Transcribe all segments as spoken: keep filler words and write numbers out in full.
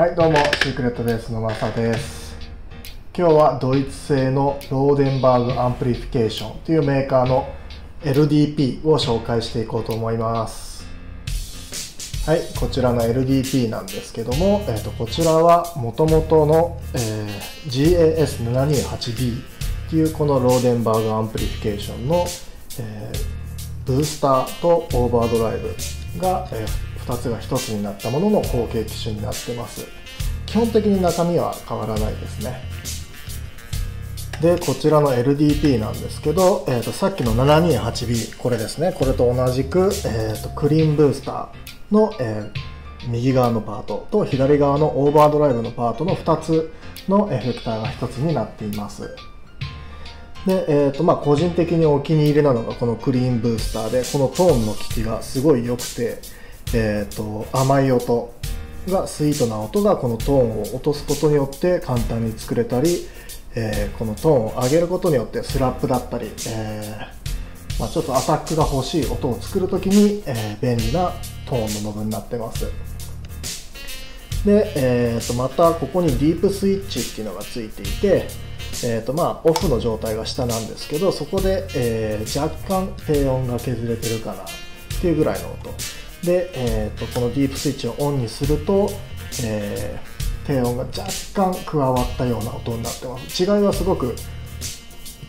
はい、どうもシークレットベースのマサです。今日はドイツ製のローデンバーグアンプリフィケーションというメーカーの エルディーピー を紹介していこうと思います。はい、こちらの エルディーピー なんですけども、えー、とこちらはもともとの、えー、ジーエーエスななにーはちビー というこのローデンバーグアンプリフィケーションの、えー、ブースターとオーバードライブが、えーふたつがひとつになったものの後継機種になってます。基本的に中身は変わらないですね。でこちらの エルディーピー なんですけど、えー、とさっきの ななにーはちビー これですね、これと同じく、えー、とクリーンブースターの、えー、右側のパートと左側のオーバードライブのパートのふたつのエフェクターがひとつになっています。でえーとまあ、個人的にお気に入りなのがこのクリーンブースターで、このトーンの効きがすごい良くて、えーと甘い音がスイートな音がこのトーンを落とすことによって簡単に作れたり、えー、このトーンを上げることによってスラップだったり、えーまあ、ちょっとアタックが欲しい音を作るときに、えー、便利なトーンのノブになってます。で、えー、とまたここにディープスイッチっていうのがついていて、えーとまあ、オフの状態が下なんですけど、そこで、えー、若干低音が削れてるかなっていうぐらいの音。でえー、とこのディープスイッチをオンにすると、えー、低音が若干加わったような音になってます。違いはすごく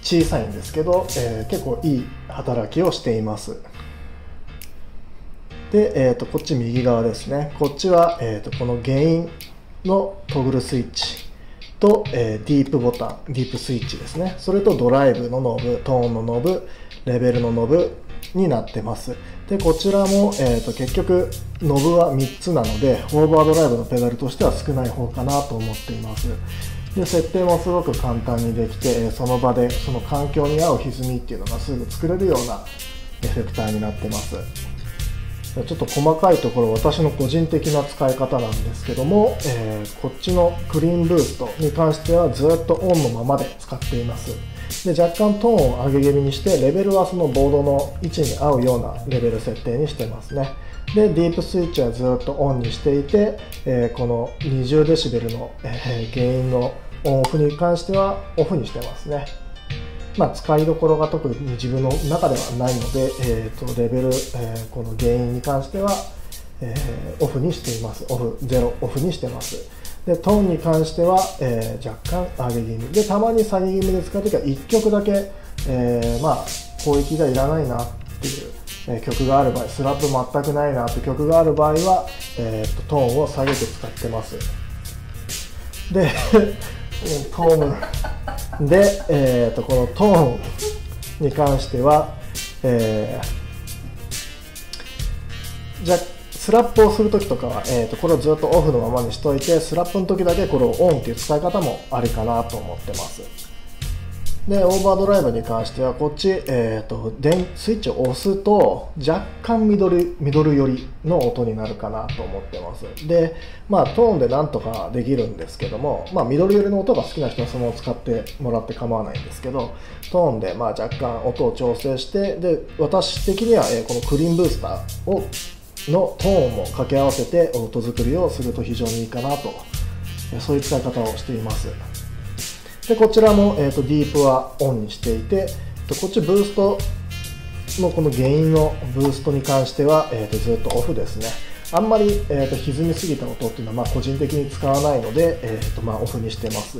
小さいんですけど、えー、結構いい働きをしています。で、えー、とこっち右側ですね、こっちは、えー、とこのゲインのトグルスイッチと、えー、ディープボタンディープスイッチですね、それとドライブのノブ、トーンのノブ、レベルのノブになってます。でこちらも、えー、と結局ノブはみっつなのでオーバードライブのペダルとしては少ない方かなと思っています。で設定もすごく簡単にできて、その場でその環境に合う歪みっていうのがすぐ作れるようなエフェクターになってます。ちょっと細かいところ、私の個人的な使い方なんですけども、えー、こっちのクリーンブーストに関してはずっとオンのままで使っています。で若干トーンを上げ気味にして、レベルはそのボードの位置に合うようなレベル設定にしてますね。でディープスイッチはずっとオンにしていて、えー、この にじゅうデシベル の、えー、ゲインのオンオフに関してはオフにしてますね。まあ、使いどころが特に自分の中ではないので、えー、とレベル、えー、このゲインに関しては、えー、オフにしています。オフゼロオフにしてます。でトーンに関しては、えー、若干上げ気味で、たまに下げ気味で使うときはいっきょくだけ、えー、まあ広域がいらないなっていう、えー、曲がある場合、スラップ全くないなって曲がある場合は、えー、とトーンを下げて使ってます。でトーンで、えー、とこのトーンに関しては、えー、じゃスラップをするときとかは、えー、とこれをずっとオフのままにしといて、スラップのときだけこれをオンっていう使い方もありかなと思ってます。でオーバードライブに関してはこっち、えー、とスイッチを押すと若干ミドル、ミドル寄りの音になるかなと思ってます。でまあトーンでなんとかできるんですけども、まあ、ミドル寄りの音が好きな人はそのまま使ってもらって構わないんですけど、トーンでまあ若干音を調整して、で私的にはこのクリーンブースターをのトーンも掛け合わせて音作りをすると非常にいいかなと、そういう使い方をしています。でこちらも、えー、とディープはオンにしていて、こっちブーストのこのゲインのブーストに関しては、えー、とずっとオフですね。あんまり、えー、と歪みすぎた音っていうのはまあ個人的に使わないので、えー、とまあオフにしてます。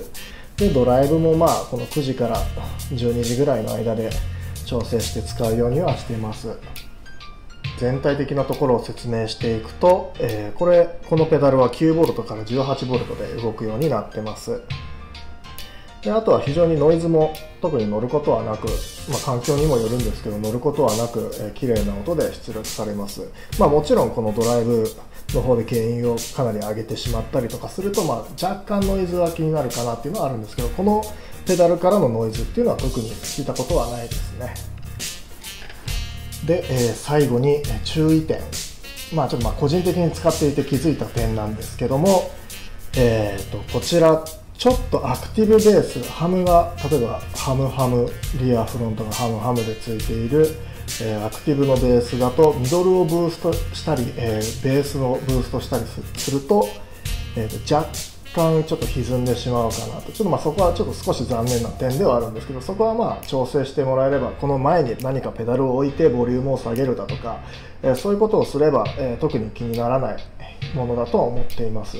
でドライブもまあこのくじからじゅうにじぐらいの間で調整して使うようにはしています。全体的なところを説明していくと、えー、これこのペダルは きゅうボルト から じゅうはちボルト で動くようになってます。であとは非常にノイズも特に乗ることはなく、まあ、環境にもよるんですけど乗ることはなく、えー、綺麗な音で出力されます。まあ、もちろんこのドライブの方でゲインをかなり上げてしまったりとかすると、まあ、若干ノイズは気になるかなっていうのはあるんですけど、このペダルからのノイズっていうのは特に聞いたことはないですね。で、えー、最後に注意点、まあ、ちょっとまあ個人的に使っていて気づいた点なんですけども、えー、とこちらちょっとアクティブベースハムが例えばハムハムリアフロントがハムハムでついている、えー、アクティブのベースだとミドルをブーストしたり、えー、ベースをブーストしたりすると、えー、と若干ちょっと歪んでしまうかなと、ちょっとまあそこはちょっと少し残念な点ではあるんですけど、そこはまあ調整してもらえれば、この前に何かペダルを置いてボリュームを下げるだとか、えー、そういうことをすれば、えー、特に気にならないものだと思っています。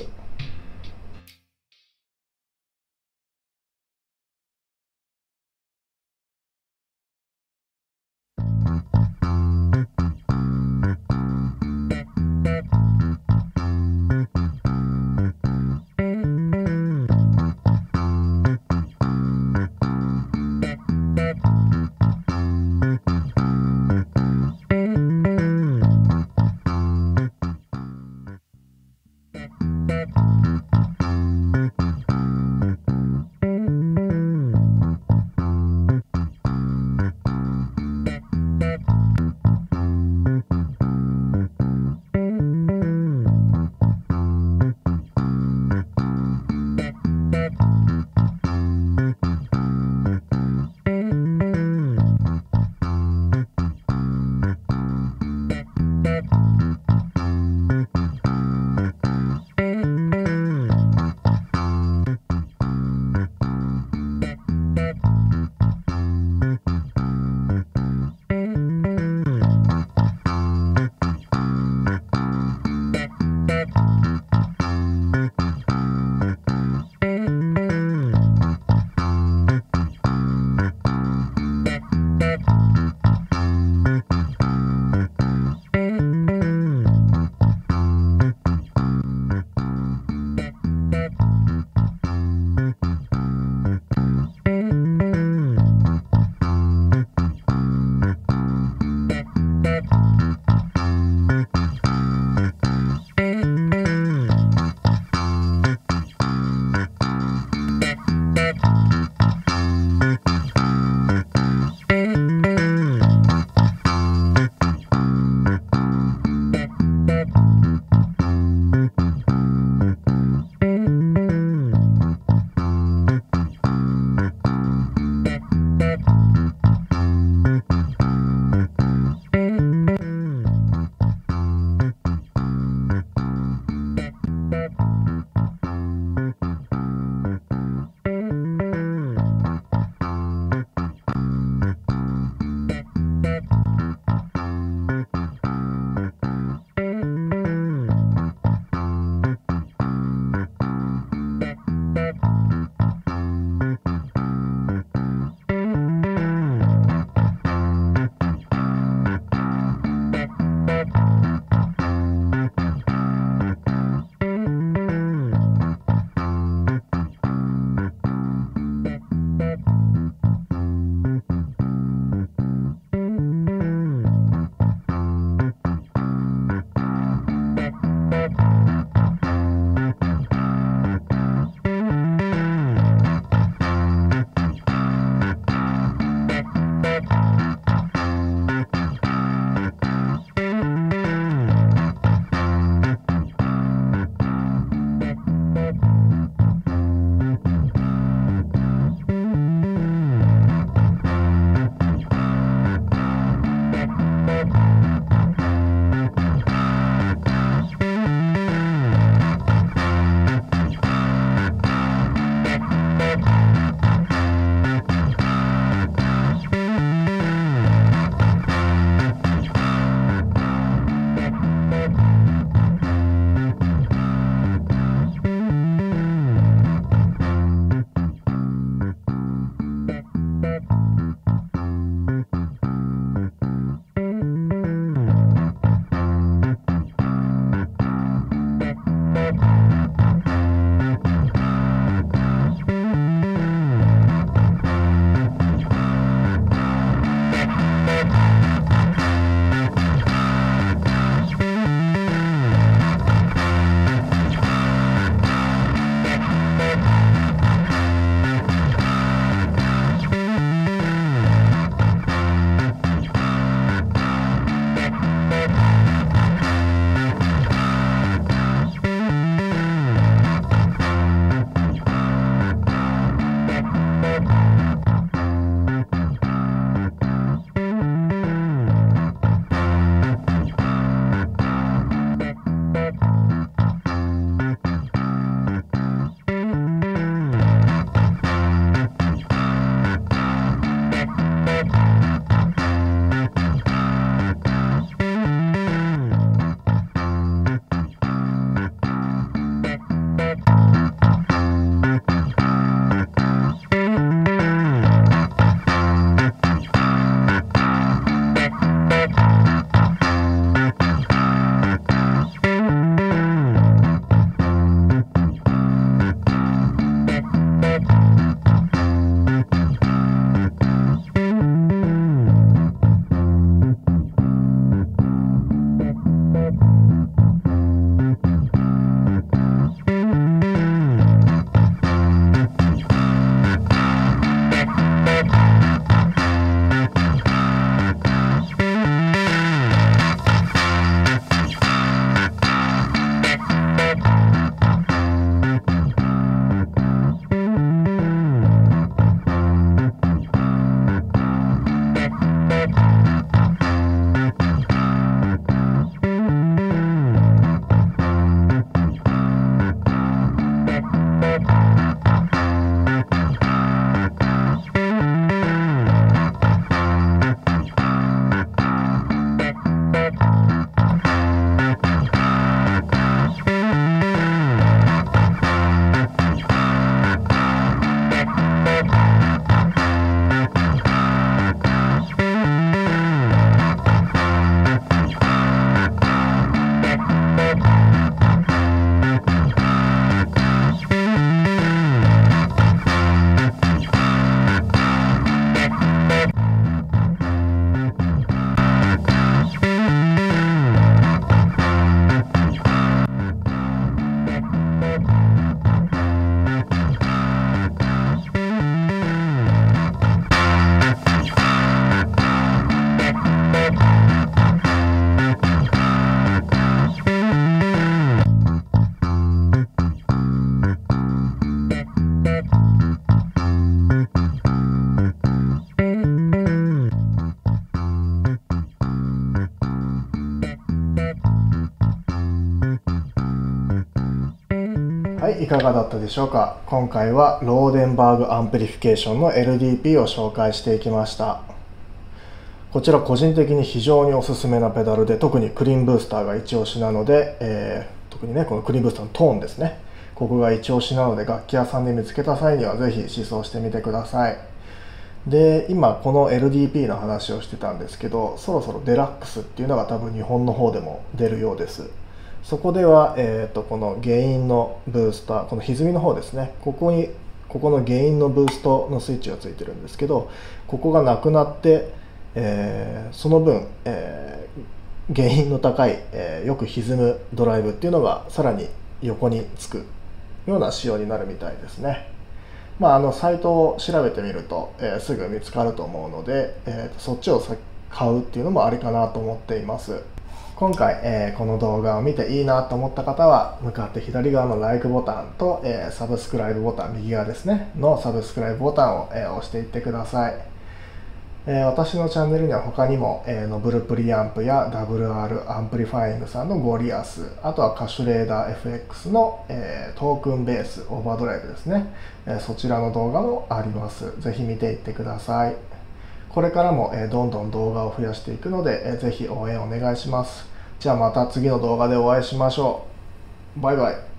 はい、いかがだったでしょうか。今回はローデンバーグアンプリフィケーションの エルディーピー を紹介していきました。こちら個人的に非常におすすめなペダルで、特にクリーンブースターが一押しなので、えー、特にねこのクリーンブースターのトーンですね、ここが一押しなので楽器屋さんで見つけた際にはぜひ試奏してみてください。で、今この エルディーピー の話をしてたんですけど、そろそろデラックスっていうのが多分日本の方でも出るようです。そこでは、えー、とこのゲインのブースター、この歪みの方ですね、ここにここのゲインのブーストのスイッチがついてるんですけど、ここがなくなって、えー、その分、えー、ゲインの高い、えー、よく歪むドライブっていうのがさらに横につくような仕様になるみたいですね。まあ、あのサイトを調べてみると、えー、すぐ見つかると思うので、えー、そっちを買うっていうのもありかなと思っています。今回、えー、この動画を見ていいなと思った方は、向かって左側の ライク ボタンと、えー、サブスクライブボタン、右側ですね、のサブスクライブボタンを、えー、押していってください。えー、私のチャンネルには他にも、えー、ノブルプリアンプや ダブリューアール アンプリファイングさんのゴリアス、あとはカシュレーダー エフエックス の、えー、トークンベース、オーバードライブですね、えー、そちらの動画もあります。ぜひ見ていってください。これからも、えー、どんどん動画を増やしていくので、えー、ぜひ応援お願いします。じゃあまた次の動画でお会いしましょう。バイバイ。